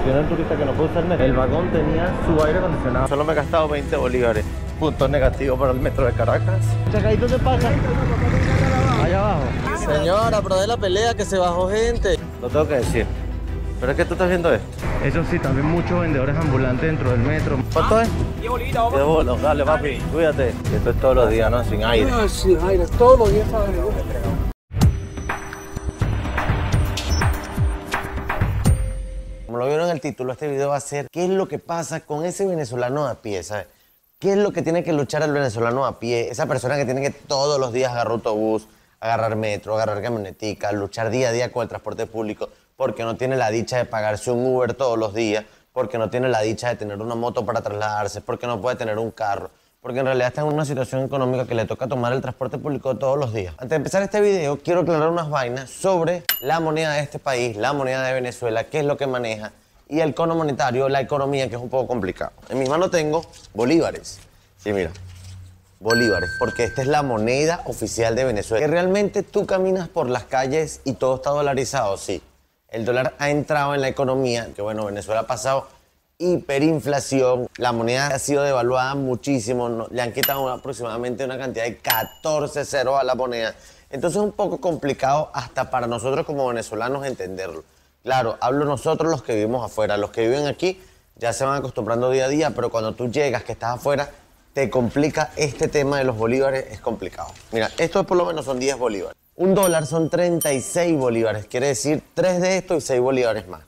atención al turista que no puede usar metro. El vagón tenía su aire acondicionado. Solo me he gastado 20 bolívares. Punto negativo para el metro de Caracas. Chacaito, ¿te pasa? Allá abajo. Señora, pero de la pelea que se bajó gente. Lo tengo que decir. ¿Pero es que tú estás viendo esto? Eso sí, también muchos vendedores ambulantes dentro del metro. ¿Cuánto es? 10 bolitas, vamos. 10 bolos, dale papi, cuídate. Esto es todos los días, ¿no? Sin aire. No, sin aire, todos los días está abriendo. Como lo vieron en el título, este video va a ser ¿qué es lo que pasa con ese venezolano a pie? ¿Sabes? ¿Qué es lo que tiene que luchar el venezolano a pie? Esa persona que tiene que todos los días agarrar autobús, agarrar metro, agarrar camionetica, luchar día a día con el transporte público, porque no tiene la dicha de pagarse un Uber todos los días, porque no tiene la dicha de tener una moto para trasladarse, porque no puede tener un carro, porque en realidad está en una situación económica que le toca tomar el transporte público todos los días. Antes de empezar este video, quiero aclarar unas vainas sobre la moneda de este país, la moneda de Venezuela, qué es lo que maneja, y el cono monetario, la economía, que es un poco complicado. En mis manos tengo bolívares. Sí, mira. Bolívares, porque esta es la moneda oficial de Venezuela. Que realmente tú caminas por las calles y todo está dolarizado, sí. El dólar ha entrado en la economía, que bueno, Venezuela ha pasado hiperinflación, la moneda ha sido devaluada muchísimo, no, le han quitado aproximadamente una cantidad de 14 ceros a la moneda. Entonces es un poco complicado hasta para nosotros como venezolanos entenderlo. Claro, hablo nosotros los que vivimos afuera, los que viven aquí ya se van acostumbrando día a día, pero cuando tú llegas, que estás afuera, te complica este tema de los bolívares, es complicado. Mira, estos por lo menos son 10 bolívares. Un dólar son 36 bolívares, quiere decir 3 de esto y 6 bolívares más.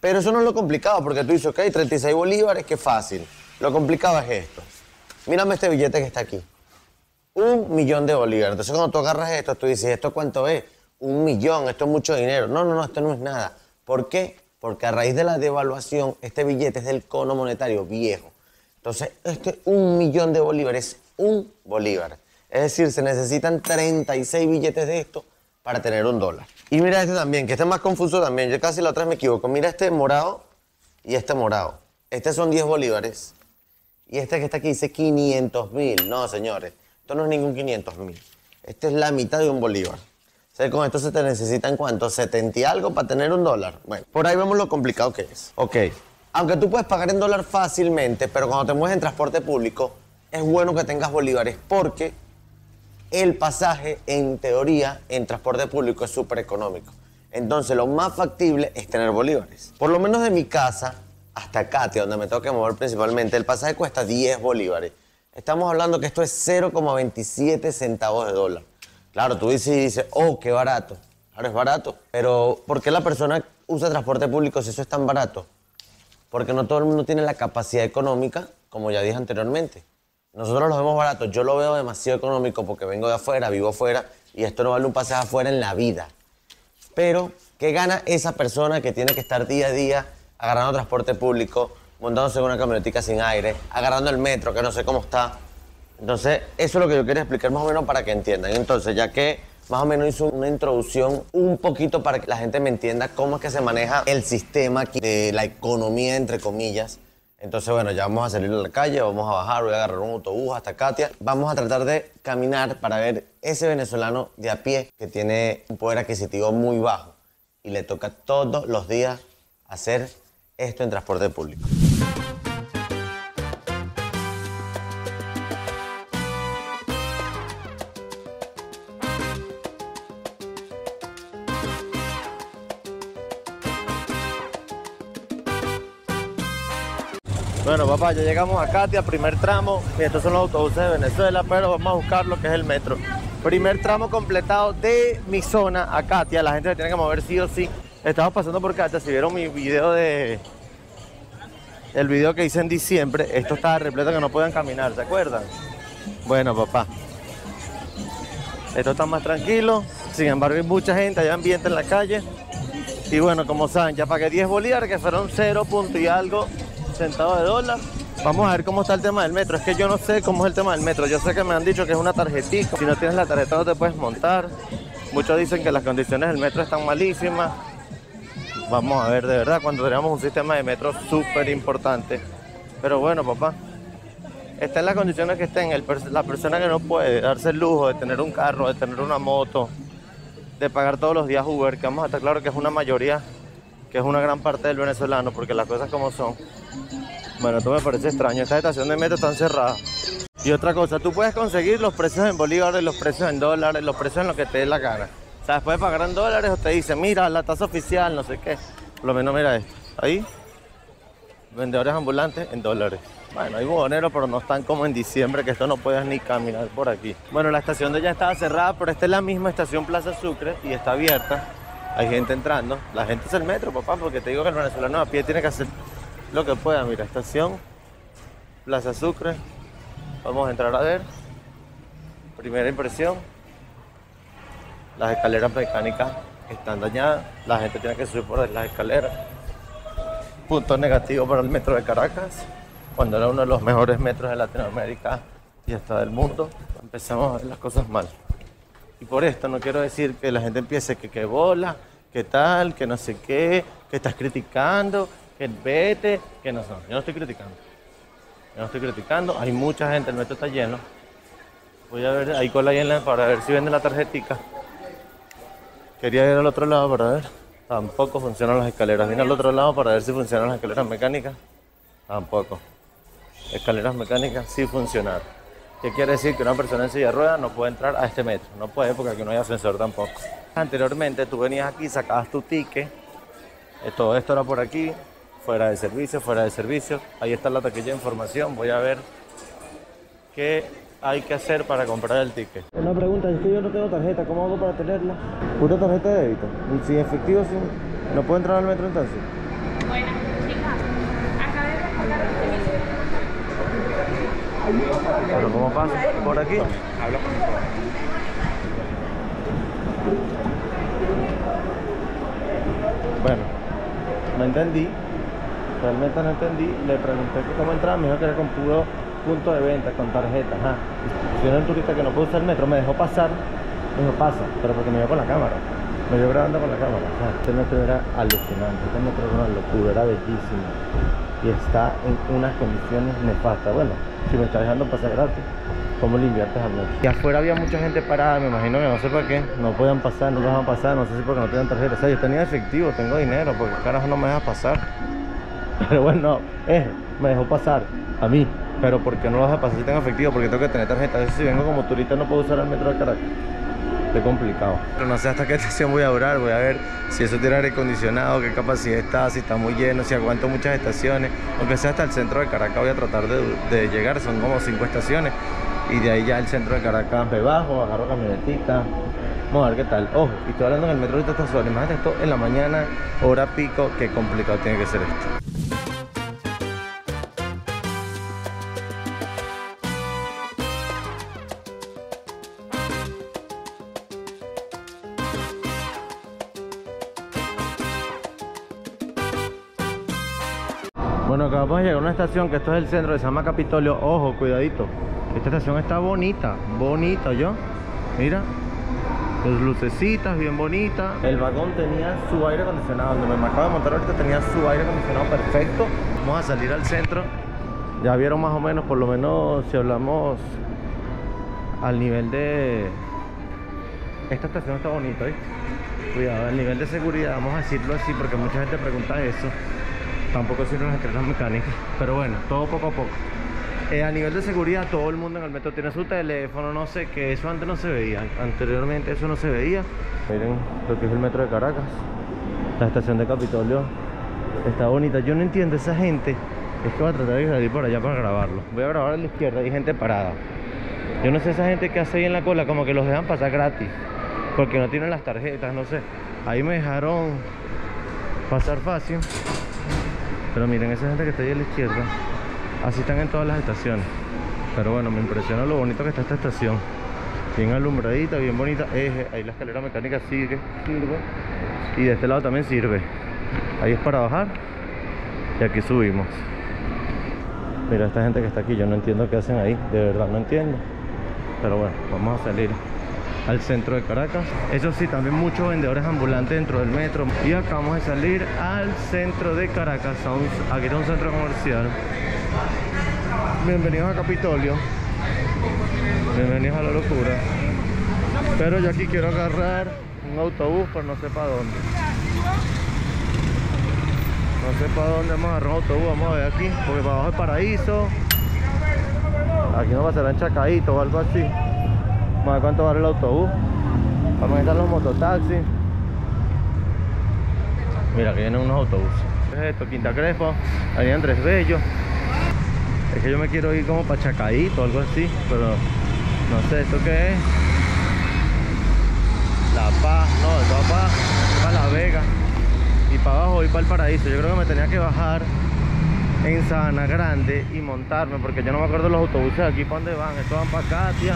Pero eso no es lo complicado, porque tú dices, ok, 36 bolívares, qué fácil. Lo complicado es esto. Mírame este billete que está aquí. 1 millón de bolívares. Entonces cuando tú agarras esto, tú dices, ¿esto cuánto es? 1 millón, esto es mucho dinero. No, no, no, esto no es nada. ¿Por qué? Porque a raíz de la devaluación, este billete es del cono monetario viejo. Entonces, este 1 millón de bolívares, 1 bolívar. Es decir, se necesitan 36 billetes de esto para tener un dólar. Y mira este también, que este es más confuso también. Yo casi la otra vez me equivoco. Mira este morado y este morado. Este son 10 bolívares. Y este que está aquí dice 500.000. No, señores, esto no es ningún 500.000. Esta es la mitad de un bolívar. O sea, con esto se te necesitan, ¿cuánto? 70 y algo para tener un dólar. Bueno, por ahí vemos lo complicado que es. Ok, aunque tú puedes pagar en dólar fácilmente, pero cuando te mueves en transporte público, es bueno que tengas bolívares porque el pasaje, en teoría, en transporte público es súper económico. Entonces, lo más factible es tener bolívares. Por lo menos de mi casa hasta Catia, donde me tengo que mover principalmente, el pasaje cuesta 10 bolívares. Estamos hablando que esto es 0,27 centavos de dólar. Claro, tú dices, oh, qué barato. Claro, es barato. Pero, ¿por qué la persona usa transporte público si eso es tan barato? Porque no todo el mundo tiene la capacidad económica, como ya dije anteriormente. Nosotros los vemos baratos, yo lo veo demasiado económico porque vengo de afuera, vivo afuera y esto no vale un pasaje afuera en la vida. Pero, ¿qué gana esa persona que tiene que estar día a día agarrando transporte público, montándose en una camionetica sin aire, agarrando el metro que no sé cómo está? Entonces, eso es lo que yo quiero explicar más o menos para que entiendan. Entonces, ya que más o menos hice una introducción un poquito para que la gente me entienda cómo es que se maneja el sistema aquí de la economía, entre comillas. Entonces, bueno, ya vamos a salir a la calle, vamos a bajar, voy a agarrar un autobús hasta Catia. Vamos a tratar de caminar para ver ese venezolano de a pie que tiene un poder adquisitivo muy bajo y le toca todos los días hacer esto en transporte público. Bueno, papá, ya llegamos a Catia, primer tramo, y estos son los autobuses de Venezuela, pero vamos a buscar lo que es el metro. Primer tramo completado de mi zona a Catia, la gente se tiene que mover sí o sí. Estamos pasando por Catia, si vieron mi video el video que hice en diciembre, esto estaba repleto que no podían caminar, ¿se acuerdan? Bueno, papá, esto está más tranquilo, sin embargo hay mucha gente, hay ambiente en la calle, y bueno, como saben, ya pagué 10 bolívares, que fueron 0 y algo, centavos de dólar. Vamos a ver cómo está el tema del metro. Es que yo no sé cómo es el tema del metro. Yo sé que me han dicho que es una tarjetita. Si no tienes la tarjeta no te puedes montar. Muchos dicen que las condiciones del metro están malísimas. Vamos a ver, de verdad, cuando tenemos un sistema de metro súper importante. Pero bueno, papá, está en las condiciones que estén. La persona que no puede darse el lujo de tener un carro, de tener una moto, de pagar todos los días Uber, que vamos a estar claro que es una mayoría que es una gran parte del venezolano, porque las cosas como son. Bueno, esto me parece extraño, estas estaciones de metro están cerradas. Y otra cosa, tú puedes conseguir los precios en bolívares, los precios en dólares, los precios en lo que te dé la gana. O sea, puedes pagar en dólares o te dicen, mira, la tasa oficial, no sé qué. Por lo menos mira esto, ahí, vendedores ambulantes en dólares. Bueno, hay buhoneros, pero no están como en diciembre, que esto no puedes ni caminar por aquí. Bueno, la estación de allá estaba cerrada, pero esta es la misma estación Plaza Sucre y está abierta. Hay gente entrando. La gente es el metro, papá, porque te digo que el venezolano a pie tiene que hacer lo que pueda. Mira, estación Plaza Sucre. Vamos a entrar a ver. Primera impresión. Las escaleras mecánicas están dañadas. La gente tiene que subir por las escaleras. Punto negativo para el metro de Caracas, cuando era uno de los mejores metros de Latinoamérica y hasta del mundo. Empezamos a ver las cosas mal. Y por esto no quiero decir que la gente empiece que bola, que tal, que no sé qué, que estás criticando, que vete, que no. Yo no estoy criticando. Yo no estoy criticando. Hay mucha gente, el metro está lleno. Voy a ver, hay cola llena para ver si venden la tarjetica. Quería ir al otro lado para ver. Tampoco funcionan las escaleras. Vine al otro lado para ver si funcionan las escaleras mecánicas. Tampoco. Escaleras mecánicas sí funcionaron. ¿Qué quiere decir? Que una persona en silla de ruedas no puede entrar a este metro. No puede, porque aquí no hay ascensor tampoco. Anteriormente tú venías aquí, sacabas tu ticket. Todo esto era por aquí, fuera de servicio, fuera de servicio. Ahí está la taquilla de información. Voy a ver qué hay que hacer para comprar el ticket. Una pregunta, es que yo no tengo tarjeta. ¿Cómo hago para tenerla? Pura tarjeta de débito. Sin efectivo, sin... ¿No puedo entrar al metro entonces? Bueno. Pero ¿cómo pasa? ¿Por aquí? Bueno, no entendí. Realmente no entendí. Le pregunté cómo entraba. Me dijo que era con puro punto de venta, con tarjeta. Ajá. Si era un turista que no puede usar el metro, me dejó pasar. Me dijo, pasa. Pero porque me vio con la cámara. Me vio grabando con la cámara. Ajá. Este metro era alucinante. Este metro era una locura. Era bellísimo. Y está en unas condiciones nefastas. Bueno, si me está dejando pasar gratis, ¿cómo le inviertes al metro? Y afuera había mucha gente parada, me imagino que no sé por qué. No podían pasar, no dejaban pasar, no sé si porque no tenían tarjeta. O sea, yo tenía efectivo, tengo dinero, porque carajo no me deja pasar. Pero bueno, me dejó pasar, a mí. Pero ¿por qué no lo deja pasar si tengo efectivo? Porque tengo que tener tarjeta. Eso, si vengo como turista no puedo usar el metro de Caracas. Qué complicado. Pero no sé hasta qué estación voy a durar, voy a ver si eso tiene aire acondicionado, qué capacidad está, si está muy lleno, si aguanto muchas estaciones. Aunque sea hasta el centro de Caracas voy a tratar de llegar, son como 5 estaciones. Y de ahí ya el centro de Caracas me bajo, agarro camionetita. Vamos a ver qué tal. Ojo, y estoy hablando en el metro ahorita está sol, imagínate esto en la mañana, hora pico, qué complicado tiene que ser esto. Bueno, acabamos de llegar a una estación que esto es el centro, se llama Capitolio. Ojo, cuidadito. Esta estación está bonita, bonita, ¿yo? Mira, las lucecitas bien bonitas. El vagón tenía su aire acondicionado, donde me acabo de montar ahorita tenía su aire acondicionado perfecto. Vamos a salir al centro. Ya vieron más o menos, por lo menos si hablamos al nivel de... Esta estación está bonita, ¿viste? Cuidado, el nivel de seguridad, vamos a decirlo así, porque mucha gente pregunta eso. Tampoco sirven las escaleras mecánicas, pero bueno, todo poco a poco. A nivel de seguridad, todo el mundo en el metro tiene su teléfono, no sé qué, eso antes no se veía. Anteriormente eso no se veía. Miren lo que es el metro de Caracas. La estación de Capitolio está bonita. Yo no entiendo esa gente. Es que voy a tratar de salir por allá para grabarlo. Voy a grabar a la izquierda, hay gente parada. Yo no sé esa gente que hace ahí en la cola, como que los dejan pasar gratis. Porque no tienen las tarjetas, no sé. Ahí me dejaron pasar fácil. Pero miren, esa gente que está ahí a la izquierda, así están en todas las estaciones. Pero bueno, me impresiona lo bonito que está esta estación. Bien alumbradita, bien bonita. Ahí la escalera mecánica sirve. Y de este lado también sirve. Ahí es para bajar. Y aquí subimos. Mira, esta gente que está aquí, yo no entiendo qué hacen ahí. De verdad, no entiendo. Pero bueno, vamos a salir al centro de Caracas. Eso sí, también muchos vendedores ambulantes dentro del metro. Y acabamos de salir al centro de Caracas. Aquí está un centro comercial. Bienvenidos a Capitolio. Bienvenidos a la locura. Pero yo aquí quiero agarrar un autobús, pero no sé para dónde. No sé para dónde vamos a agarrar autobús, vamos a ver aquí, porque para abajo es Paraíso. Aquí nos pasarán Chacaíto o algo así. Vamos a ver cuánto vale el autobús. Vamos a entrar los mototaxis. Mira, aquí vienen unos autobuses. ¿Qué es esto? Quinta Crespo, Avenida Andrés Bello. Es que yo me quiero ir como para Chacaíto o algo así, pero no sé, ¿esto qué es? La Paz, no, de toda Paz, para La Vega. Y para abajo y para el Paraíso. Yo creo que me tenía que bajar en Sabana Grande y montarme, porque yo no me acuerdo los autobuses aquí para dónde van. Estos van para Catia.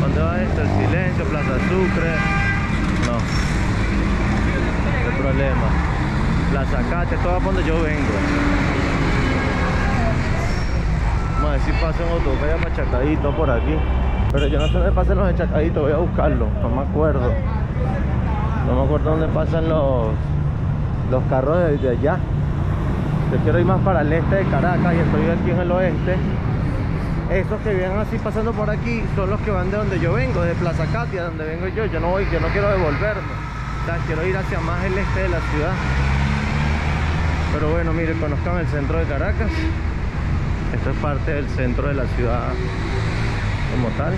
¿Dónde va esto? El Silencio, Plaza Sucre. No, qué problema. Plaza Catia, esto va para donde yo vengo. Vamos a ver si pasa un autobús allá para Chacaíto por aquí. Pero yo no sé dónde pasan los de Chacaíto, voy a buscarlo. No me acuerdo. No me acuerdo dónde pasan los carros de allá. Yo quiero ir más para el este de Caracas y estoy aquí en el oeste. Esos que vienen así pasando por aquí son los que van de donde yo vengo, de Plaza Catia, donde vengo yo. Yo no voy, yo no quiero devolverme. O sea, quiero ir hacia más el este de la ciudad. Pero bueno, miren, conozcan el centro de Caracas. Esto es parte del centro de la ciudad como tal.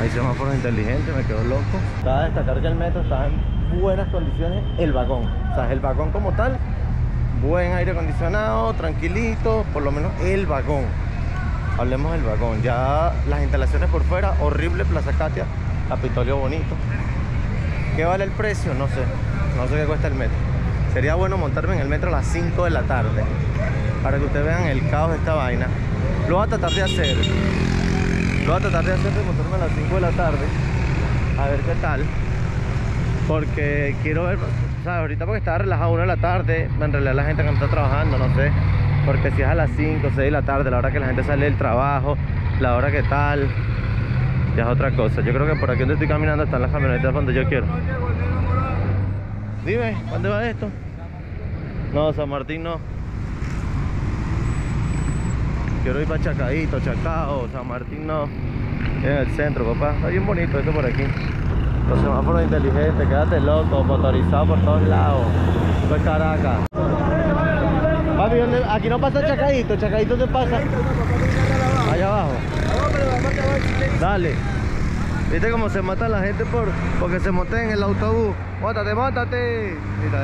Hay semáforos inteligentes, me quedo loco. Cabe destacar que el metro está en buenas condiciones, el vagón. O sea, el vagón como tal, buen aire acondicionado, tranquilito, por lo menos el vagón. Hablemos del vagón. Ya las instalaciones por fuera, horrible Plaza Catia, Capitolio bonito. ¿Qué vale el precio? No sé. No sé qué cuesta el metro. Sería bueno montarme en el metro a las 5 de la tarde para que ustedes vean el caos de esta vaina. Lo voy a tratar de hacer. Lo voy a tratar de hacer de montarme a las 5 de la tarde. A ver qué tal. Porque quiero ver, o sea, ahorita porque estaba relajado 1 de la tarde, en realidad la gente que no está trabajando, no sé. Porque si es a las 5 o 6 de la tarde, la hora que la gente sale del trabajo, la hora que tal, ya es otra cosa. Yo creo que por aquí donde estoy caminando están las camionetas donde yo quiero. Dime, ¿dónde va esto? No, San Martín no. Quiero ir para Chacaíto, Chacao, San Martín no. En el centro, papá. Está bien bonito esto por aquí. Los semáforos inteligentes, quédate loco, motorizado por todos lados. Esto es Caracas. Papi, ¿dónde? Aquí no pasa Chacaíto, Chacaíto te pasa. Allá abajo. Dale. ¿Viste cómo se mata la gente porque se monten en el autobús? ¡Mótate, mótate! Mira,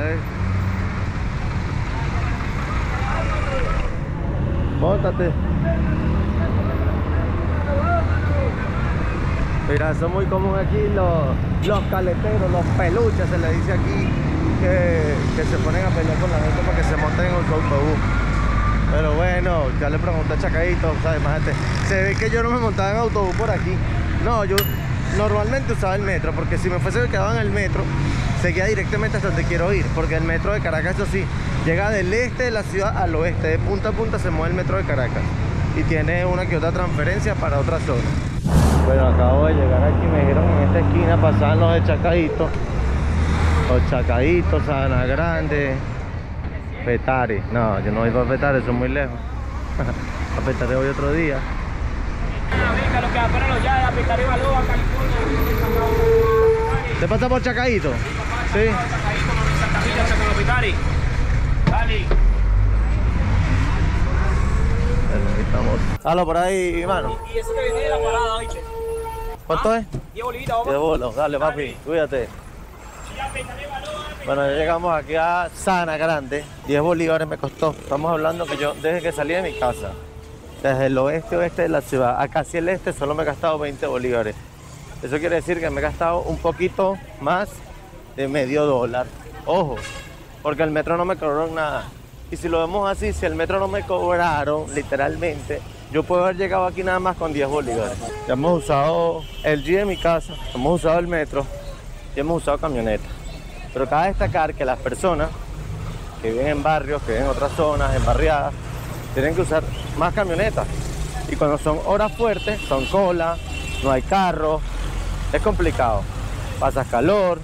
mótate. Mira, son muy comunes aquí los caleteros, los peluches, se le dice aquí, que se ponen a pelear con la gente para que se monten en el autobús. Pero bueno, ya le pregunté a Chacaíto, ¿sabes? Imagínate, se ve que yo no me montaba en autobús por aquí. No, yo normalmente usaba el metro, porque si me fuese quedado en el metro, seguía directamente hasta donde quiero ir, porque el metro de Caracas, eso sí, llega del este de la ciudad al oeste, de punta a punta se mueve el metro de Caracas y tiene una que otra transferencia para otra zona. Bueno, acabo de llegar aquí, me dijeron que en esta esquina pasaban los de Chacaíto. Los Chacaíto, Sabana Grande, Petare. No, yo no voy para Petare, eso es muy lejos. A Petare voy otro día. ¿Te pasa por Chacaíto? Sí. Halo por ahí, mano. Y eso que viene de la parada, ¿oíste? ¿Cuánto es? 10 bolivitas, vamos. 10 bolos, dale, papi, cuídate. Bueno, ya llegamos aquí a Sabana Grande. 10 bolívares me costó. Estamos hablando que yo, desde que salí de mi casa, desde el oeste de la ciudad a casi el este, solo me he gastado 20 bolívares. Eso quiere decir que me he gastado un poquito más de medio dólar. Ojo, porque el metro no me cobró nada. Y si lo vemos así, si el metro no me cobraron, literalmente, yo puedo haber llegado aquí nada más con 10 bolívares. Ya hemos usado el G de mi casa, hemos usado el metro y hemos usado camionetas. Pero cabe destacar que las personas que viven en barrios, que viven en otras zonas, en barriadas, tienen que usar más camionetas. Y cuando son horas fuertes, son cola, no hay carro, es complicado. Pasas calor,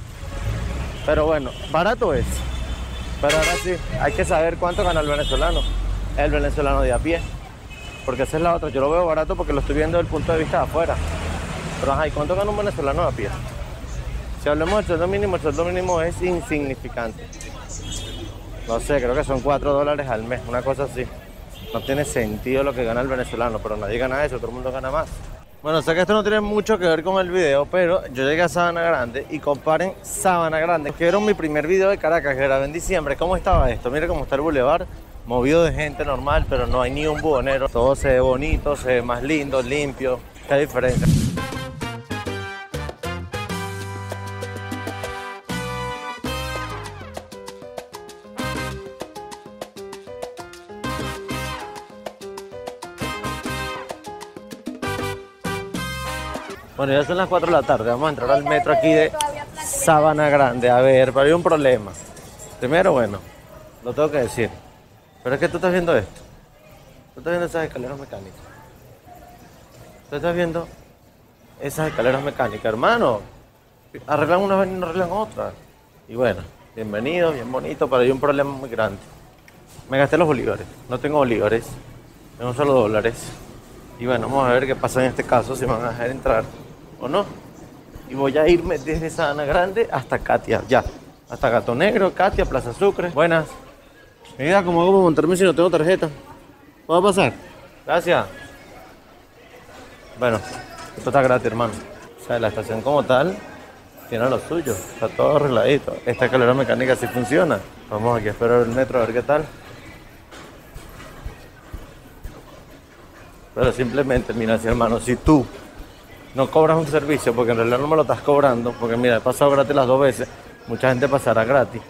pero bueno, barato es. Pero ahora sí, hay que saber cuánto gana el venezolano de a pie. Porque esa es la otra, yo lo veo barato porque lo estoy viendo desde el punto de vista de afuera. Pero ajá, ¿y cuánto gana un venezolano de a pie? Si hablemos del sueldo mínimo, el sueldo mínimo es insignificante. No sé, creo que son $4 al mes, una cosa así. No tiene sentido lo que gana el venezolano, pero nadie gana eso, todo el mundo gana más. Bueno, sé que esto no tiene mucho que ver con el video, pero yo llegué a Sabana Grande y comparen Sabana Grande. Que vieron mi primer video de Caracas que grabé en diciembre. ¿Cómo estaba esto? Mira cómo está el bulevar, movido de gente normal, pero no hay ni un buhonero. Todo se ve bonito, se ve más lindo, limpio. Qué diferencia. Bueno, ya son las 4 de la tarde, vamos a entrar al metro aquí de Sabana Grande. A ver, pero hay un problema. Primero, bueno, lo tengo que decir. Pero es que tú estás viendo esto. Tú estás viendo esas escaleras mecánicas. Tú estás viendo esas escaleras mecánicas, hermano. Arreglan unas y no arreglan otras. Y bueno, bienvenido, bien bonito, pero hay un problema muy grande. Me gasté los bolívares. No tengo bolívares, tengo solo dólares. Y bueno, vamos a ver qué pasa en este caso, si me van a dejar entrar o no. Y voy a irme desde Sabana Grande hasta Catia, ya. Hasta Gato Negro, Catia, Plaza Sucre. Buenas. Mira, ¿cómo hago para montarme si no tengo tarjeta? ¿Puedo pasar? Gracias. Bueno, esto está gratis, hermano. O sea, la estación como tal tiene lo suyo. Está todo arregladito. Esta escalera mecánica sí funciona. Vamos aquí a esperar el metro a ver qué tal. Pero simplemente, mira, si hermano, si tú no cobras un servicio, porque en realidad no me lo estás cobrando, porque mira, he pasado gratis las dos veces, mucha gente pasará gratis.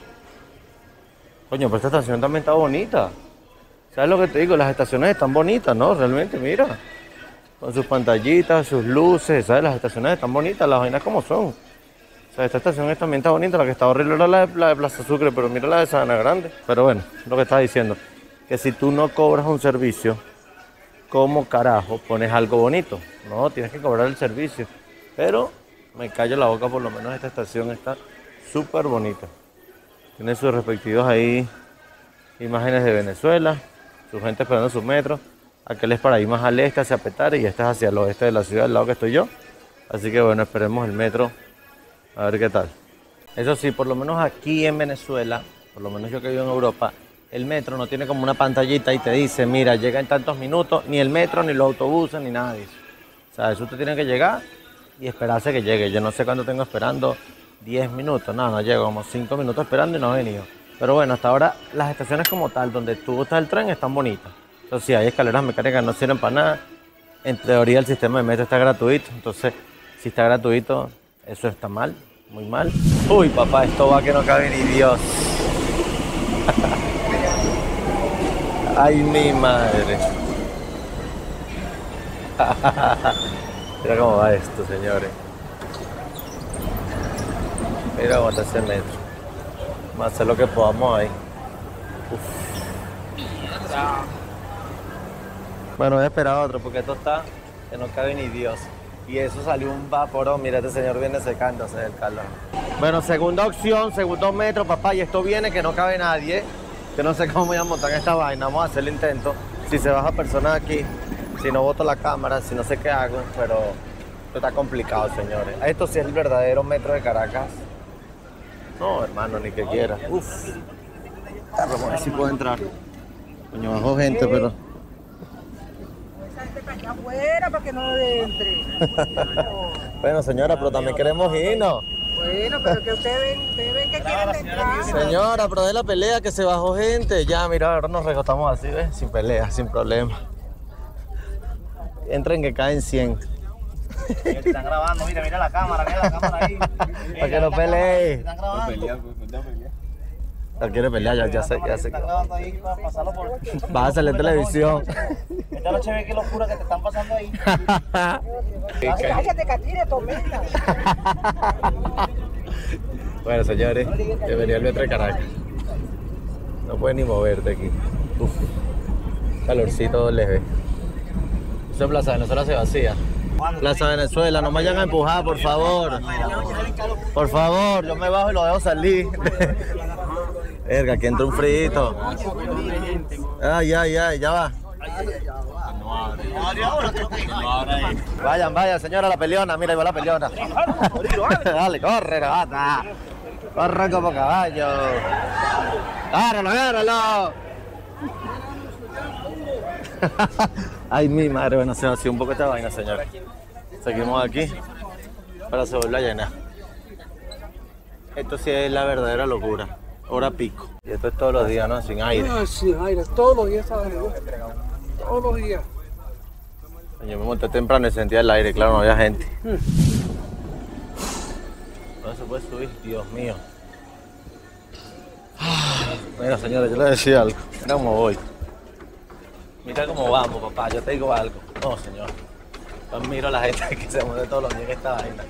Coño, pero esta estación también está bonita. ¿Sabes lo que te digo? Las estaciones están bonitas, ¿no? Realmente, mira. Con sus pantallitas, sus luces, ¿sabes? Las estaciones están bonitas, las vainas como son. O sea, esta estación también está bonita, la que está horrible era la de Plaza Sucre, pero mira la de Sabana Grande. Pero bueno, lo que estás diciendo, que si tú no cobras un servicio, ¿cómo carajo pones algo bonito? No, tienes que cobrar el servicio. Pero me callo la boca, por lo menos esta estación está súper bonita. Tiene sus respectivos ahí imágenes de Venezuela, su gente esperando su metro. Aquel es para ir más al este, hacia Petare, y este es hacia el oeste de la ciudad, al lado que estoy yo. Así que bueno, esperemos el metro a ver qué tal. Eso sí, por lo menos aquí en Venezuela, por lo menos yo que vivo en Europa, el metro no tiene como una pantallita y te dice, mira, llega en tantos minutos, ni el metro, ni los autobuses, ni nada de eso. O sea, eso usted tiene que llegar y esperarse que llegue. Yo no sé cuánto tengo esperando, 10 minutos, no, no llego, como 5 minutos esperando y no he venido. Pero bueno, hasta ahora las estaciones como tal, donde tú estás el tren, están bonitas. Entonces sí, hay escaleras mecánicas, no sirven para nada. En teoría el sistema de metro está gratuito, entonces si está gratuito, eso está mal, muy mal. Uy, papá, esto va que no cabe ni Dios. ¡Ay, mi madre! Mira cómo va esto, señores. Mira cómo está ese metro. Vamos a hacer lo que podamos ahí. Uf. Bueno, voy a esperar a otro porque esto está que no cabe ni Dios. Y eso salió un vaporón. Mira, este señor viene secándose del calor. Bueno, segunda opción, segundo metro, papá. Y esto viene que no cabe nadie. Yo no sé cómo voy a montar esta vaina, vamos a hacer el intento. Si se baja personas aquí, si no boto la cámara, si no sé qué hago, pero esto está complicado, señores. Esto sí es el verdadero metro de Caracas. No, hermano, ni que quiera. Uf. Vamos a ver si puedo entrar. Coño, bajó gente, pero... Esa gente está allá afuera para que no entre. Bueno, señora, pero también queremos irnos. Bueno, pero que ustedes ven que quieren entrar. Señora, pero de la pelea que se bajó gente. Ya, mira, ahora nos recostamos así, ¿ves? Sin pelea, sin problema. Entren que caen 100. Están grabando, mira, mira la cámara ahí. Para que no pelees. Están grabando. No quiere pelear, ya sé. Están grabando ahí para pasarlo por... Vas a salir en televisión. Esta noche ve qué locura que te están pasando ahí. Cállate, Catia, tormenta. Bueno, señores, bienvenido al metro de Caracas. No puedes ni moverte aquí. Uf, calorcito leve. Eso es Plaza Venezuela, se vacía. Plaza Venezuela, no me vayan a empujar, por favor. Por favor, yo me bajo y lo dejo salir. Verga, aquí entra un frito. Ay, ay, ay, ya va. Vayan, vayan, señora, la peleona. Mira, ahí va la peleona. Dale, corre, gata. Corre como caballo. ¡Agárralo, agárralo! Ay, mi madre, bueno, se nos hacía un poco esta vaina, señor. Seguimos aquí para se volver a llenar. Esto sí es la verdadera locura. Hora pico. Y esto es todos los días, ¿no? Sin aire. No, sin aire. Todos los días está aire. Todos los días. Yo me monté temprano y sentía el aire, claro, no había gente. No se puede subir, Dios mío. Mira, señora, yo le decía algo. Mira cómo voy. Mira cómo vamos, papá. Yo te digo algo. No, señor. Yo admiro a la gente que se mueve todos los días en esta vaina.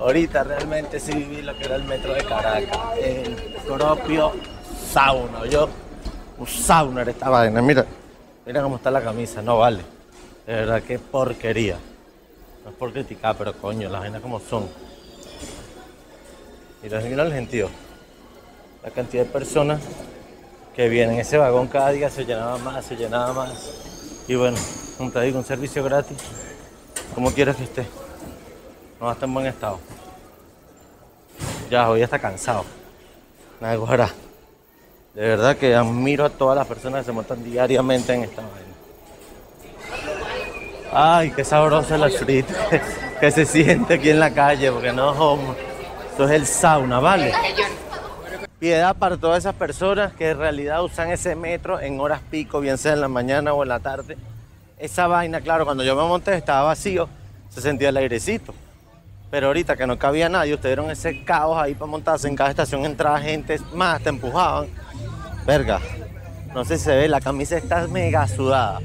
Ahorita realmente sí viví lo que era el metro de Caracas. El propio sauna. Yo, un sauna era esta vaina. Mira, mira cómo está la camisa. No vale. De verdad, qué porquería. No es por criticar, pero coño, las vainas como son. Mira, mira el gentío. La cantidad de personas que vienen. Ese vagón cada día se llenaba más, se llenaba más. Y bueno, como te digo, un servicio gratis. Como quieras que esté. No va a estar en buen estado. Ya, hoy está cansado. Nada, guarda. De verdad que admiro a todas las personas que se montan diariamente en esta vaina. Ay, qué sabrosa la frita que se siente aquí en la calle, porque no, hombre. Esto es el sauna, ¿vale? Piedad para todas esas personas que en realidad usan ese metro en horas pico, bien sea en la mañana o en la tarde. Esa vaina, claro, cuando yo me monté estaba vacío, se sentía el airecito. Pero ahorita que no cabía nadie, ustedes vieron ese caos ahí para montarse. En cada estación entraba gente más, te empujaban. Verga, no sé si se ve, la camisa está mega sudada.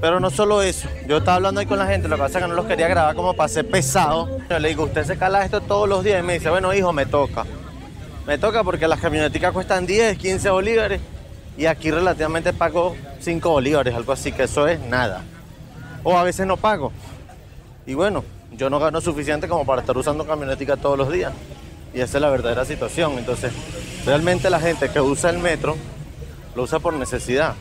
Pero no solo eso, yo estaba hablando ahí con la gente, lo que pasa es que no los quería grabar como para ser pesado. Yo le digo, usted se cala esto todos los días y me dice, bueno hijo, me toca. Me toca porque las camioneticas cuestan 10, 15 bolívares y aquí relativamente pago 5 bolívares, algo así, que eso es nada. O a veces no pago. Y bueno, yo no gano suficiente como para estar usando camionetica todos los días. Y esa es la verdadera situación. Entonces, realmente la gente que usa el metro, lo usa por necesidad.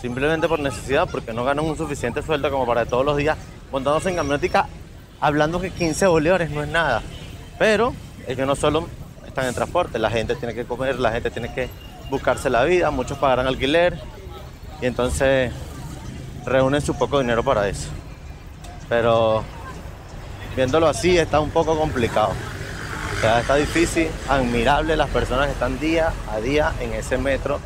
Simplemente por necesidad, porque no ganan un suficiente sueldo como para todos los días montándose en camionetica, hablando que 15 bolívares no es nada. Pero ellos no solo están en transporte, la gente tiene que comer, la gente tiene que buscarse la vida, muchos pagarán alquiler y entonces reúnen su poco dinero para eso. Pero viéndolo así está un poco complicado, o sea, está difícil, admirable las personas que están día a día en ese metro.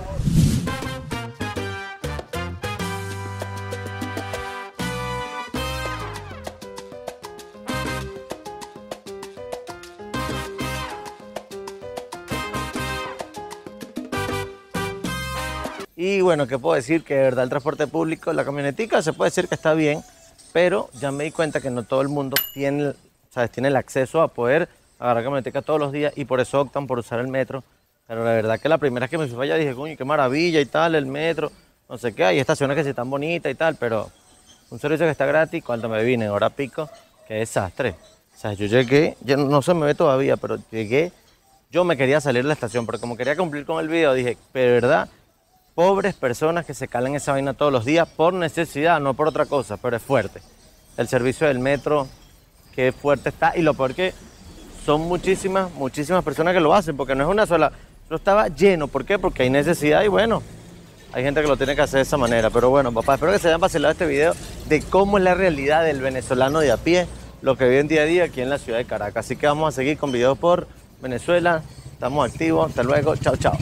Y bueno, ¿qué puedo decir? Que de verdad el transporte público, la camionetica, se puede decir que está bien, pero ya me di cuenta que no todo el mundo tiene, ¿sabes? Tiene el acceso a poder agarrar camionetica todos los días y por eso optan por usar el metro. Pero la verdad que la primera vez que me fui allá dije, coño, qué maravilla y tal, el metro, no sé qué, hay estaciones que sí están bonitas y tal, pero un servicio que está gratis, cuando me vine en hora pico, qué desastre. O sea, yo llegué, ya no se me ve todavía, pero llegué, yo me quería salir de la estación, pero como quería cumplir con el video, dije, de verdad, pobres personas que se calan esa vaina todos los días por necesidad, no por otra cosa, pero es fuerte. El servicio del metro, qué fuerte está. Y lo peor que son muchísimas, muchísimas personas que lo hacen, porque no es una sola. Yo estaba lleno, ¿por qué? Porque hay necesidad y bueno, hay gente que lo tiene que hacer de esa manera. Pero bueno, papá, espero que se hayan vacilado este video de cómo es la realidad del venezolano de a pie, lo que viven día a día aquí en la ciudad de Caracas. Así que vamos a seguir con videos por Venezuela. Estamos activos. Hasta luego. Chao, chao.